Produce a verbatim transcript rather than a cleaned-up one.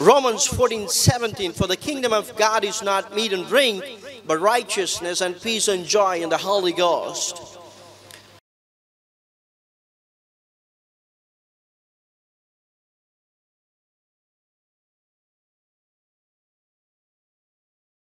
Romans fourteen seventeen, for the kingdom of God is not meat and drink, but righteousness and peace and joy in the Holy Ghost.